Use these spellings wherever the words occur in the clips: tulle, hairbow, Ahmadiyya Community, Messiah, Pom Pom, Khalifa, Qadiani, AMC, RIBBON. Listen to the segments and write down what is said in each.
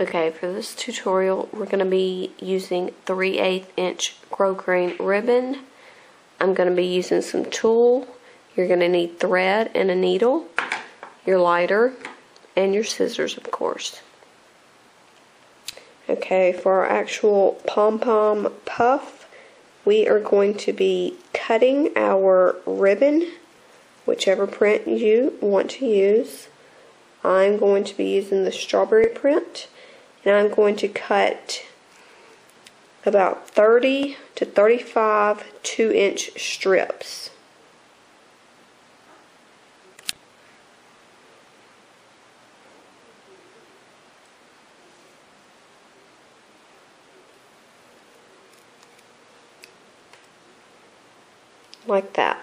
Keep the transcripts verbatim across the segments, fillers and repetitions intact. Okay, for this tutorial, we're going to be using three eighths inch grosgrain ribbon. I'm going to be using some tulle. You're going to need thread and a needle, your lighter, and your scissors, of course. Okay, for our actual pom-pom puff, we are going to be cutting our ribbon, whichever print you want to use. I'm going to be using the strawberry print. And I'm going to cut about thirty to thirty-five two inch strips. Like that.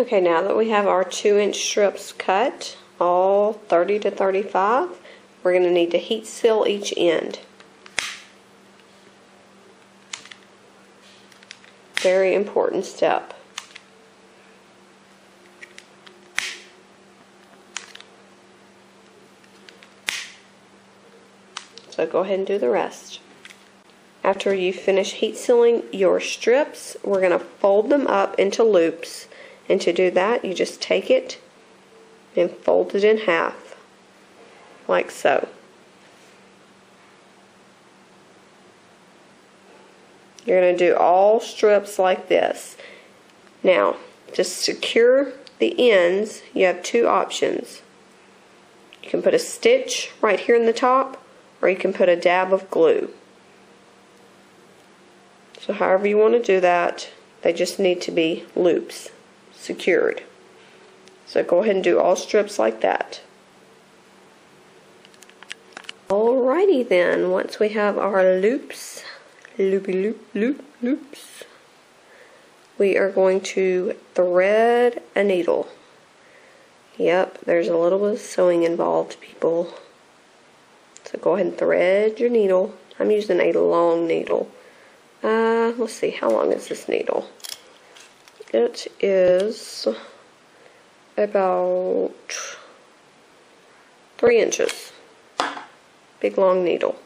Okay, now that we have our two inch strips cut, all thirty to thirty-five, we're going to need to heat seal each end. Very important step. So go ahead and do the rest. After you finish heat sealing your strips, we're going to fold them up into loops. And to do that, you just take it and fold it in half, like so. You're going to do all strips like this. Now, to secure the ends, you have two options. You can put a stitch right here in the top, or you can put a dab of glue. So however you want to do that, they just need to be loops. Secured. So go ahead and do all strips like that. Alrighty then, once we have our loops, loopy loop loop loops, we are going to thread a needle. Yep, there's a little bit of sewing involved, people. So go ahead and thread your needle. I'm using a long needle. Uh, let's see, how long is this needle? It is about three inches. Big long needle.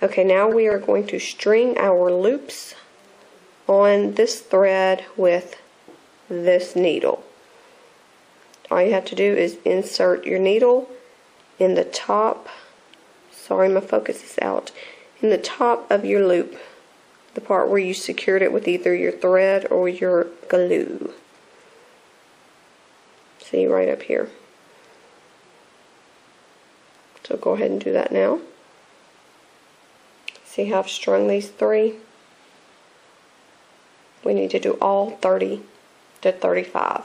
Okay, now we are going to string our loops on this thread with this needle. All you have to do is insert your needle in the top. Sorry, my focus is out. In the top of your loop, the part where you secured it with either your thread or your glue. See, right up here. So go ahead and do that now. See how I've strung these three? We need to do all thirty to thirty-five.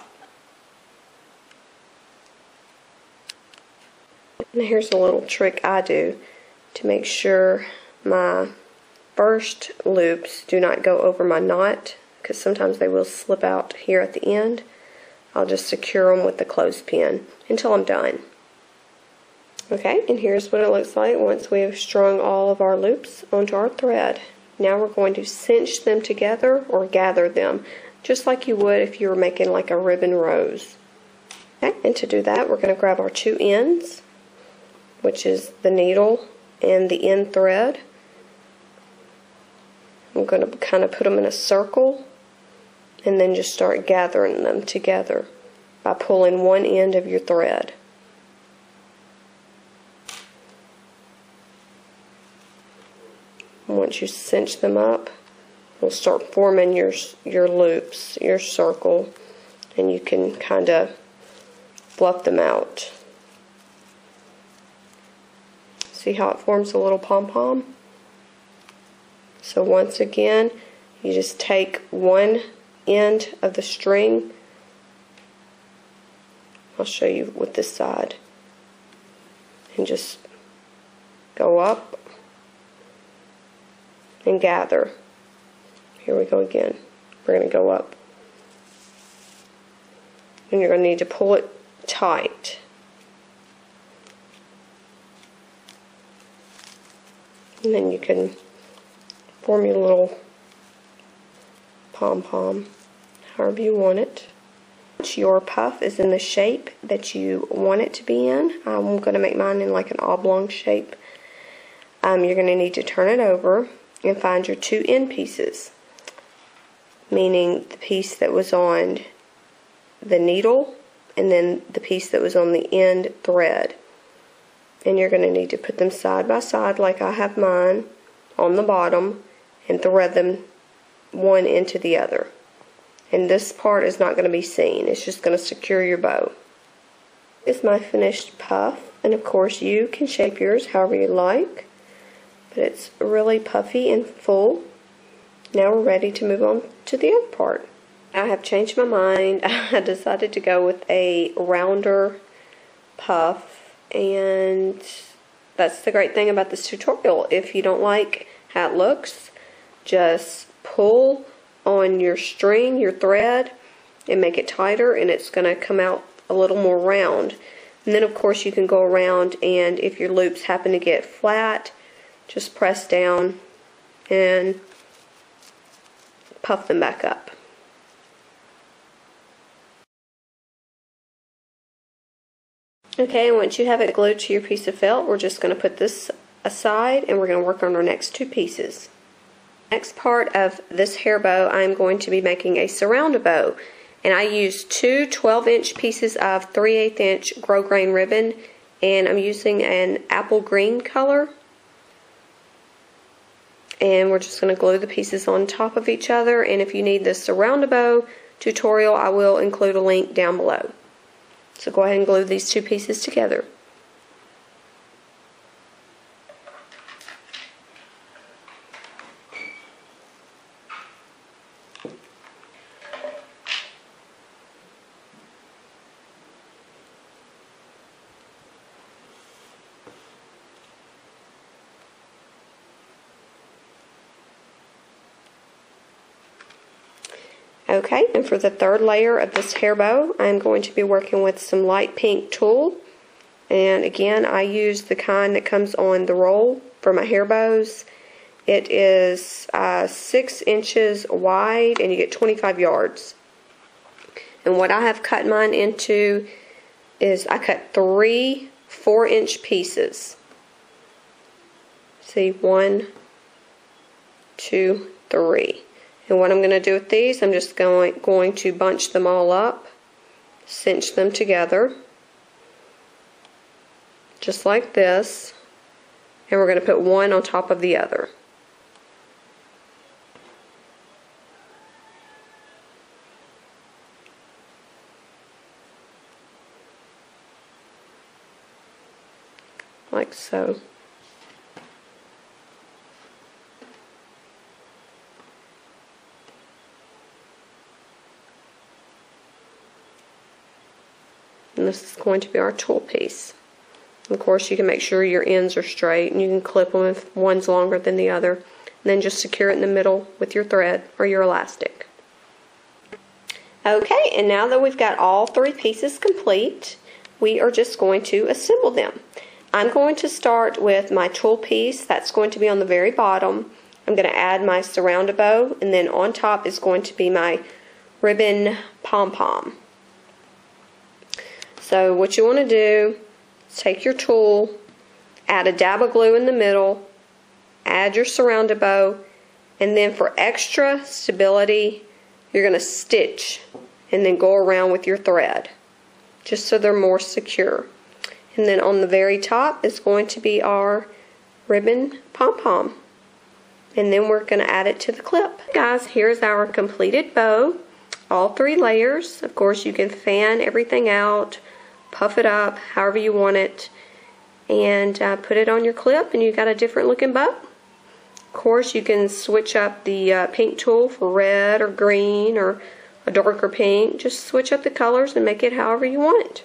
And here's a little trick I do to make sure my first loops do not go over my knot, because sometimes they will slip out here at the end. I'll just secure them with the clothespin until I'm done. Okay, and here's what it looks like once we have strung all of our loops onto our thread. Now we're going to cinch them together or gather them, just like you would if you were making like a ribbon rose. Okay, and to do that, we're going to grab our two ends, which is the needle and the end thread. I'm going to kind of put them in a circle and then just start gathering them together by pulling one end of your thread. And once you cinch them up, we'll start forming your, your loops, your circle, and you can kind of fluff them out. See how it forms a little pom-pom? So once again, you just take one end of the string. I'll show you with this side. And just go up and gather. Here we go again. We're going to go up and you're going to need to pull it tight. And then you can form your little pom-pom however you want it. Once your puff is in the shape that you want it to be in, I'm going to make mine in like an oblong shape. Um, you're going to need to turn it over and find your two end pieces, meaning the piece that was on the needle and then the piece that was on the end thread. And you're going to need to put them side by side like I have mine on the bottom and thread them one into the other. And this part is not going to be seen. It's just going to secure your bow. It's my finished puff, and of course you can shape yours however you like, but it's really puffy and full. Now we're ready to move on to the other part. I have changed my mind. I decided to go with a rounder puff, and that's the great thing about this tutorial. If you don't like how it looks, just pull on your string, your thread, and make it tighter, and it's going to come out a little more round. And then of course you can go around, and if your loops happen to get flat, just press down and puff them back up. Okay, once you have it glued to your piece of felt, we're just going to put this aside and we're going to work on our next two pieces. Next part of this hair bow, I'm going to be making a surround bow, and I used two twelve inch pieces of three eighths inch grosgrain ribbon, and I'm using an apple green color, and we're just going to glue the pieces on top of each other. And if you need the surround bow tutorial, I will include a link down below. So go ahead and glue these two pieces together. Okay, and for the third layer of this hair bow, I'm going to be working with some light pink tulle. And again, I use the kind that comes on the roll for my hair bows. It is uh, six inches wide, and you get twenty-five yards. And what I have cut mine into is I cut three four inch pieces. See, one, two, three. And what I'm going to do with these, I'm just going, going to bunch them all up, cinch them together, just like this, and we're going to put one on top of the other. Like so. And this is going to be our tulle piece. And of course, you can make sure your ends are straight, and you can clip them if one's longer than the other. And then just secure it in the middle with your thread or your elastic. Okay, and now that we've got all three pieces complete, we are just going to assemble them. I'm going to start with my tulle piece. That's going to be on the very bottom. I'm going to add my surround bow, and then on top is going to be my ribbon pom-pom. So what you want to do is take your tulle, add a dab of glue in the middle, add your surround bow, and then for extra stability, you're going to stitch and then go around with your thread, just so they're more secure. And then on the very top is going to be our ribbon pom-pom. And then we're going to add it to the clip. Guys, here's our completed bow. All three layers. Of course, you can fan everything out, puff it up however you want it, and uh, put it on your clip, and you got a different looking bow. Of course, you can switch up the uh, pink tulle for red or green or a darker pink. Just switch up the colors and make it however you want it.